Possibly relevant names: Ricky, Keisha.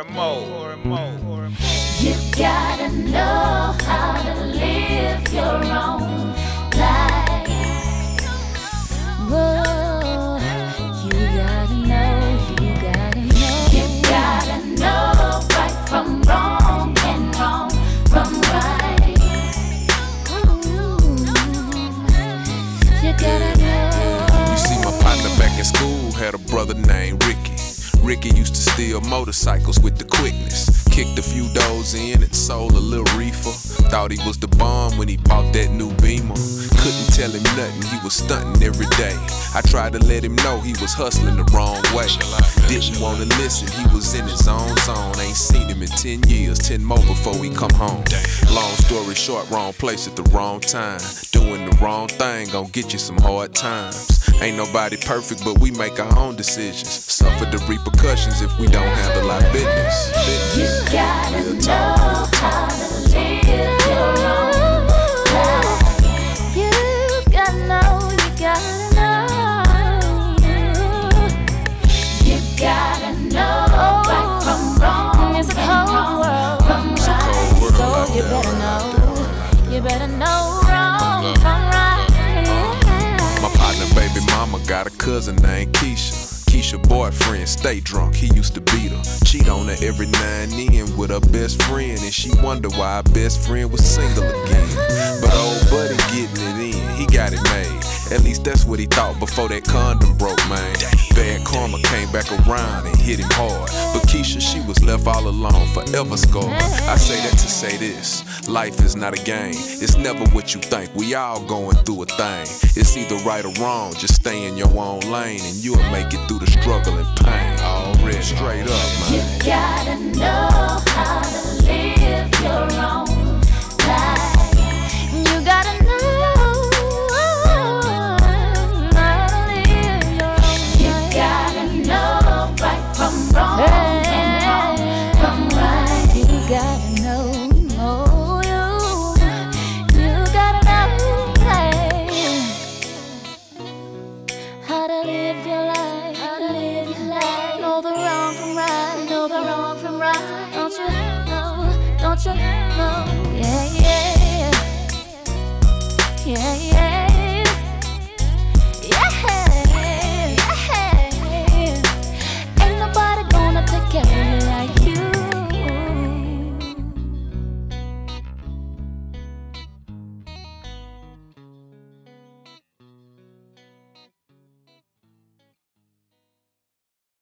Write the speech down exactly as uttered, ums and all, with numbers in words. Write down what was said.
or more. You gotta know how to live your own life. Whoa, you gotta know, you gotta know. You gotta know right from wrong and wrong from right. Ooh, you gotta know. You see, my partner back in school had a brother named Ricky. Ricky used to steal motorcycles with the quickness. Kicked a few doors in and sold a little reefer. Thought he was the bomb when he bought that new Beamer. Couldn't tell him nothing, he was stunting every day. I tried to let him know he was hustling the wrong way. Didn't want to listen, he was in his own zone. Ain't seen him in ten years, ten more before he come home. Long story short, wrong place at the wrong time. Doing the wrong thing gon' get you some hard times. Ain't nobody perfect, but we make our own decisions. Suffer the repercussions if we don't handle our business. business. You gotta know how to live your own life. You gotta know, you gotta know. You gotta know right from wrong. It's a cold world. It's a cold world. So you better know. You better know wrong from right. My partner, baby mama, got a cousin named Keisha. Keisha boyfriend, stay drunk, he used to beat her. Cheat on her every nine in with her best friend. And she wonder why her best friend was single again. But old buddy getting it in, he got it made. At least that's what he thought before that condom broke, man. Bad karma came back around and hit him hard. But Keisha, she was left all alone, forever scarred. I say that to say this, life is not a game. It's never what you think, we all going through a thing. It's either right or wrong, just stay in your own lane. And you'll make it through the struggle and pain, already straight up, man. You gotta know how to live your own life. You gotta know how to live your own life. You gotta know right from wrong, hey, and wrong from right. You gotta know, oh, you, you gotta know, hey, how to live your life. Know the wrong from right, know the wrong from right. Don't you know? Don't you know? Yeah, yeah, yeah, yeah.